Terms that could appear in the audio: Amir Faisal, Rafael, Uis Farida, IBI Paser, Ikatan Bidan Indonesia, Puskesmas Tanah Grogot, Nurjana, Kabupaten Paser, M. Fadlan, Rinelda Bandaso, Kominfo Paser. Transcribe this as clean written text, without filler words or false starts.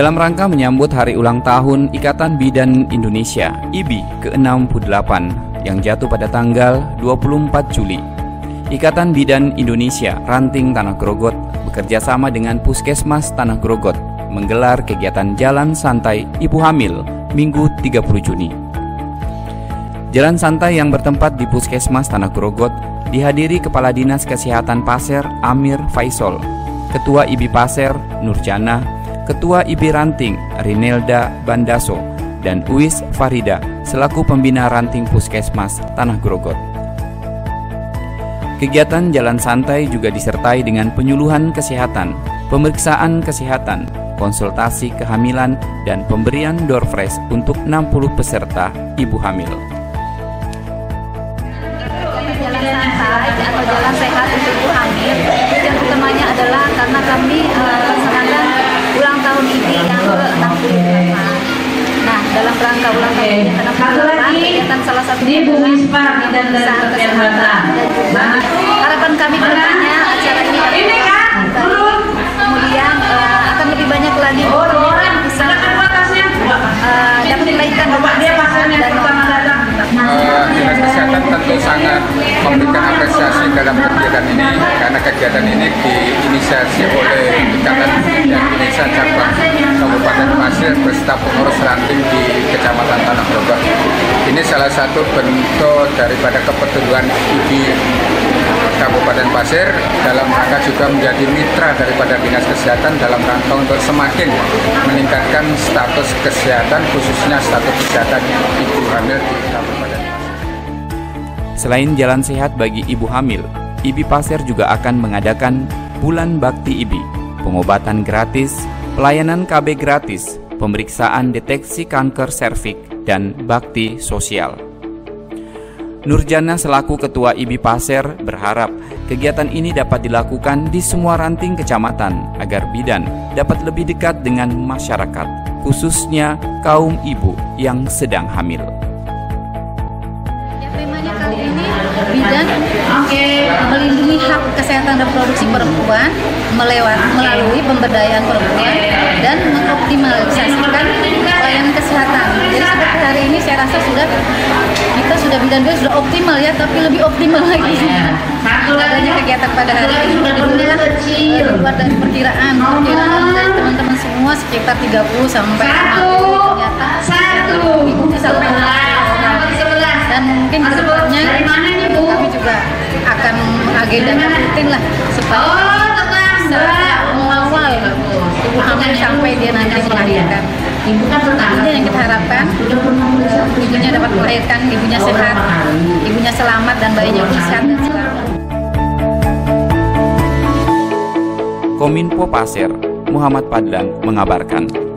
dalam rangka menyambut hari ulang tahun Ikatan Bidan Indonesia (IBI) ke-68 yang jatuh pada tanggal 24 Juli. Ikatan Bidan Indonesia Ranting Tanah Grogot bekerja sama dengan Puskesmas Tanah Grogot menggelar kegiatan Jalan Santai Ibu Hamil Minggu 30 Juni. Jalan santai yang bertempat di Puskesmas Tanah Grogot dihadiri Kepala Dinas Kesehatan Paser Amir Faisal, Ketua IBI Paser Nurjana, Ketua IBI Ranting Rinelda Bandaso, dan Uis Farida selaku pembina Ranting Puskesmas Tanah Grogot. Kegiatan jalan santai juga disertai dengan penyuluhan kesehatan, pemeriksaan kesehatan, konsultasi kehamilan, dan pemberian door prize untuk 60 peserta ibu hamil. Jalan santai atau jalan sehat untuk ibu hamil yang utamanya adalah karena kami tahun ini yang ke-68. Nah, dalam rangka ulang tahunnya kegiatan salah satu di Uis Farida dan Rinelda. Harapan kami tentunya acara ini kemudian akan lebih banyak lagi orang bisa dapat kebaikan dan Dinas Kesehatan tentu sangat memberikan apresiasi dalam kegiatan ini karena kegiatan ini diinisiasi oleh Ikatan Bidan Indonesia cabang Kabupaten Paser beserta pengurus ranting di Kecamatan Tanah Grogot. Ini salah satu bentuk daripada kepedulian IBI Kabupaten Paser dalam rangka juga menjadi mitra daripada Dinas Kesehatan dalam rangka untuk semakin meningkatkan status kesehatan, khususnya status kesehatan ibu hamil di Kabupaten Paser. Selain jalan sehat bagi ibu hamil, IBI Paser juga akan mengadakan Bulan Bakti IBI, pengobatan gratis, pelayanan KB gratis, pemeriksaan deteksi kanker serviks, dan bakti sosial. Nurjana selaku Ketua IBI Paser berharap kegiatan ini dapat dilakukan di semua ranting kecamatan agar bidan dapat lebih dekat dengan masyarakat, khususnya kaum ibu yang sedang hamil. Ya, temanya kali ini bidan melindungi hak kesehatan reproduksi perempuan melalui pemberdayaan perempuan dan mengoptimalisasikan pelayanan kesehatan. Jadi seperti hari ini saya rasa bidan sudah optimal ya, tapi lebih optimal lagi. Adanya kegiatan pada hari ini tentunya keluar dari perkiraan dari teman-teman semua sekitar 30 sampai 40 ternyata ibu bisa lepas. Dan mungkin kedepannya kami juga akan mengagendakan rutin lah supaya bisa mengawal ibu hamil sampai dia nanti melahirkan. Ini yang kita harapkan, ibunya dapat melahirkan, ibunya sehat, ibunya selamat, dan bayinya pun sehat dan selamat. Kominfo Paser, M. Fadlan mengabarkan.